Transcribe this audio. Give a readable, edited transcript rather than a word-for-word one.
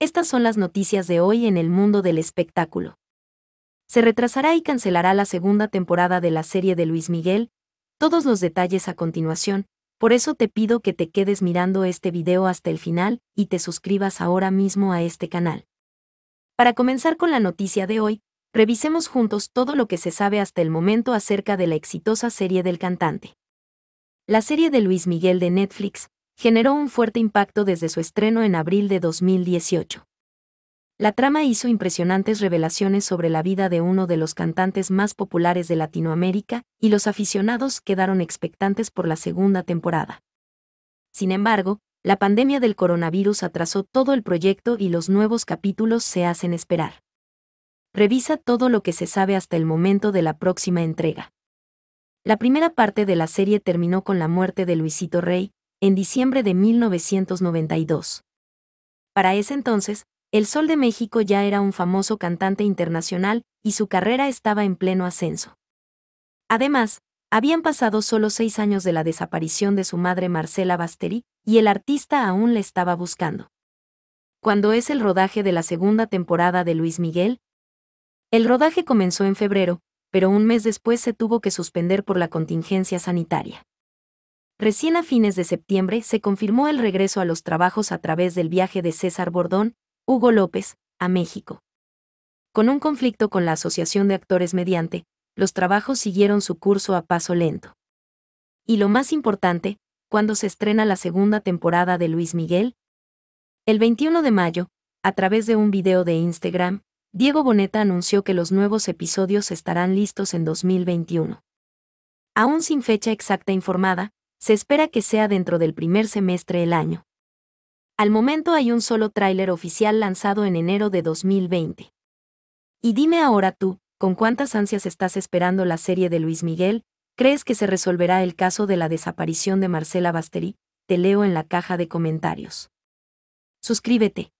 Estas son las noticias de hoy en el mundo del espectáculo. Se retrasará y cancelará la segunda temporada de la serie de Luis Miguel. Todos los detalles a continuación, por eso te pido que te quedes mirando este video hasta el final y te suscribas ahora mismo a este canal. Para comenzar con la noticia de hoy, revisemos juntos todo lo que se sabe hasta el momento acerca de la exitosa serie del cantante. La serie de Luis Miguel de Netflix generó un fuerte impacto desde su estreno en abril de 2018. La trama hizo impresionantes revelaciones sobre la vida de uno de los cantantes más populares de Latinoamérica, y los aficionados quedaron expectantes por la segunda temporada. Sin embargo, la pandemia del coronavirus atrasó todo el proyecto y los nuevos capítulos se hacen esperar. Revisa todo lo que se sabe hasta el momento de la próxima entrega. La primera parte de la serie terminó con la muerte de Luisito Rey, en diciembre de 1992. Para ese entonces, El Sol de México ya era un famoso cantante internacional y su carrera estaba en pleno ascenso. Además, habían pasado solo 6 años de la desaparición de su madre Marcela Basteri y el artista aún la estaba buscando. ¿Cuándo es el rodaje de la segunda temporada de Luis Miguel? El rodaje comenzó en febrero, pero un mes después se tuvo que suspender por la contingencia sanitaria. Recién a fines de septiembre se confirmó el regreso a los trabajos a través del viaje de César Bordón, Hugo López, a México. Con un conflicto con la Asociación de Actores Mediante, los trabajos siguieron su curso a paso lento. Y lo más importante, ¿cuándo se estrena la segunda temporada de Luis Miguel? El 21 de mayo, a través de un video de Instagram, Diego Boneta anunció que los nuevos episodios estarán listos en 2021. Aún sin fecha exacta informada, se espera que sea dentro del primer semestre del año. Al momento hay un solo tráiler oficial lanzado en enero de 2020. Y dime ahora tú, ¿con cuántas ansias estás esperando la serie de Luis Miguel? ¿Crees que se resolverá el caso de la desaparición de Marcela Basteri? Te leo en la caja de comentarios. Suscríbete.